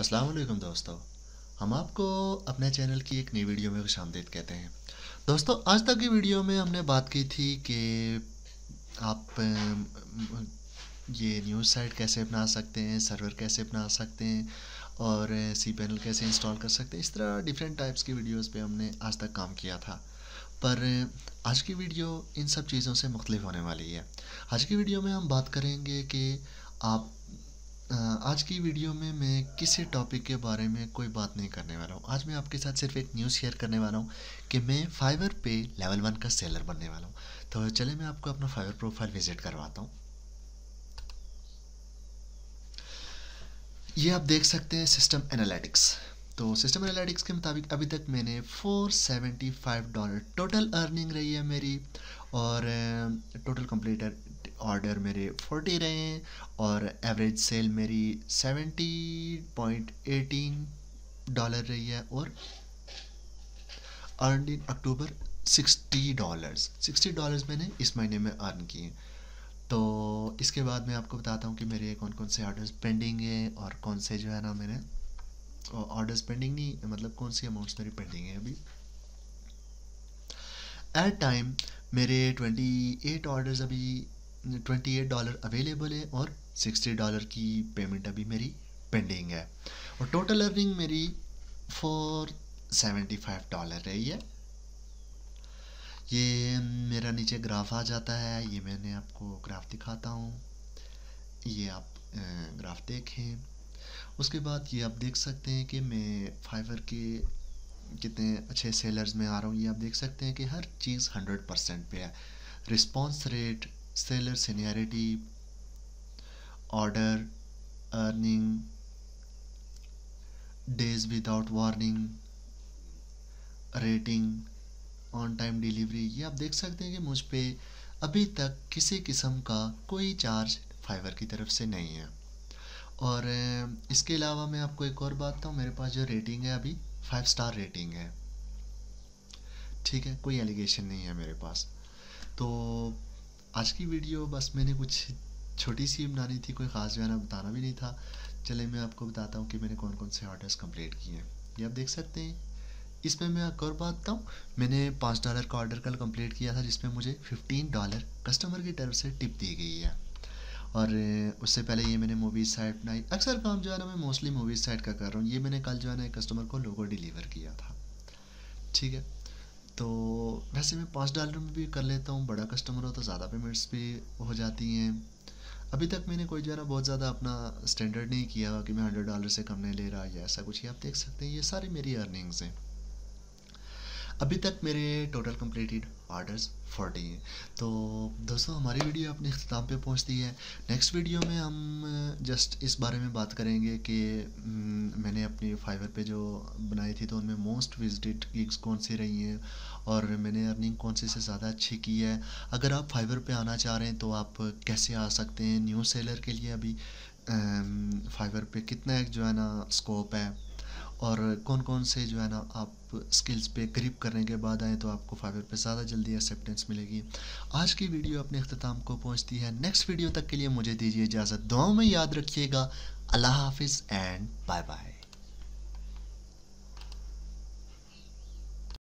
अस्सलाम वालेकुम दोस्तों, हम आपको अपने चैनल की एक नई वीडियो में खुशामदीद कहते हैं। दोस्तों, आज तक की वीडियो में हमने बात की थी कि आप ये न्यूज़ साइट कैसे बना सकते हैं, सर्वर कैसे बना सकते हैं और सी पैनल कैसे इंस्टॉल कर सकते हैं। इस तरह डिफरेंट टाइप्स की वीडियोस पे हमने आज तक काम किया था, पर आज की वीडियो इन सब चीज़ों से मुख्तलिफ होने वाली है। आज की वीडियो में हम बात करेंगे कि आप आज की वीडियो में मैं किसी टॉपिक के बारे में कोई बात नहीं करने वाला हूँ। आज मैं आपके साथ सिर्फ एक न्यूज़ शेयर करने वाला हूँ कि मैं फाइवर पे लेवल 1 का सेलर बनने वाला हूँ। तो चले मैं आपको अपना फाइवर प्रोफाइल विजिट करवाता हूँ। ये आप देख सकते हैं सिस्टम एनालिटिक्स। तो सिस्टम एनालिटिक्स के मुताबिक अभी तक मैंने $475 टोटल अर्निंग रही है मेरी, और टोटल कंप्लीटेड ऑर्डर मेरे 40 रहे हैं और एवरेज सेल मेरी $70.18 रही है और अर्न इन अक्टूबर $60 मैंने इस महीने में अर्न किए। तो इसके बाद मैं आपको बताता हूँ कि मेरे कौन कौन से ऑर्डर्स पेंडिंग हैं और कौन से जो है ना मेरे ऑर्डर्स पेंडिंग नहीं, मतलब कौन सी अमाउंट्स मेरी पेंडिंग है। अभी एट टाइम मेरे 28 ऑर्डर्स, अभी $28 अवेलेबल है और $60 की पेमेंट अभी मेरी पेंडिंग है, और टोटल अर्निंग मेरी $475 रही है। ये मेरा नीचे ग्राफ आ जाता है, ये मैंने आपको ग्राफ दिखाता हूँ, ये आप ग्राफ देखें। उसके बाद ये आप देख सकते हैं कि मैं फाइवर के कितने अच्छे सेलर्स में आ रहा हूँ। ये आप देख सकते हैं कि हर चीज़ 100% पे है। Response rate, seller seniority, order, earning, days without warning, rating, on time delivery. ये आप देख सकते हैं कि मुझ पे अभी तक किसी किस्म का कोई चार्ज फाइवर की तरफ से नहीं है। और इसके अलावा मैं आपको एक और बात बताऊँ, मेरे पास जो रेटिंग है अभी 5 स्टार रेटिंग है, ठीक है, कोई एलिगेशन नहीं है मेरे पास। तो आज की वीडियो बस मैंने कुछ छोटी सी बनानी थी, कोई ख़ास जो है ना बताना भी नहीं था। चले मैं आपको बताता हूँ कि मैंने कौन कौन से ऑर्डर्स कंप्लीट किए हैं। ये आप देख सकते हैं। इसमें मैं एक और बात बताऊँ, मैंने $5 का ऑर्डर कल कंप्लीट किया था, जिसमें मुझे $15 कस्टमर की तरफ से टिप दी गई है। और उससे पहले ये मैंने मूवी साइट बनाई। अक्सर काम जो है ना मैं मोस्टली मूवी साइट का कर रहा हूँ। ये मैंने कल जो है ना एक कस्टमर को लोगो डिलीवर किया था, ठीक है। तो वैसे मैं $5 में भी कर लेता हूँ, बड़ा कस्टमर हो तो ज़्यादा पेमेंट्स भी हो जाती हैं। अभी तक मैंने कोई जो है ना बहुत ज़्यादा अपना स्टैंडर्ड नहीं किया हुआ कि मैं $100 से कम नहीं ले रहा या ऐसा कुछ। ये आप देख सकते हैं, ये सारी मेरी अर्निंग्स हैं। अभी तक मेरे टोटल कंप्लीटेड ऑर्डर्स 40 हैं। तो दोस्तों, हमारी वीडियो अपने इख्तिताम पे पहुंचती है। नेक्स्ट वीडियो में हम जस्ट इस बारे में बात करेंगे कि मैंने अपनी फाइवर पे जो बनाई थी तो उनमें मोस्ट विजिटेड गिग्स कौन सी रही हैं और मैंने अर्निंग कौन सी से ज़्यादा अच्छी की है। अगर आप फाइवर पे आना चाह रहे हैं तो आप कैसे आ सकते हैं। न्यू सेलर के लिए अभी फाइवर पे कितना एक जो है ना स्कोप है और कौन कौन से जो है ना आप स्किल्स पे करीब करने के बाद आए तो आपको फाइवर पे ज़्यादा जल्दी एक्सेप्टेंस मिलेगी। आज की वीडियो अपने इख्तिताम को पहुंचती है। नेक्स्ट वीडियो तक के लिए मुझे दीजिए इजाज़त। दुआओं में याद रखिएगा। अल्लाह हाफिज़ एंड बाय बाय।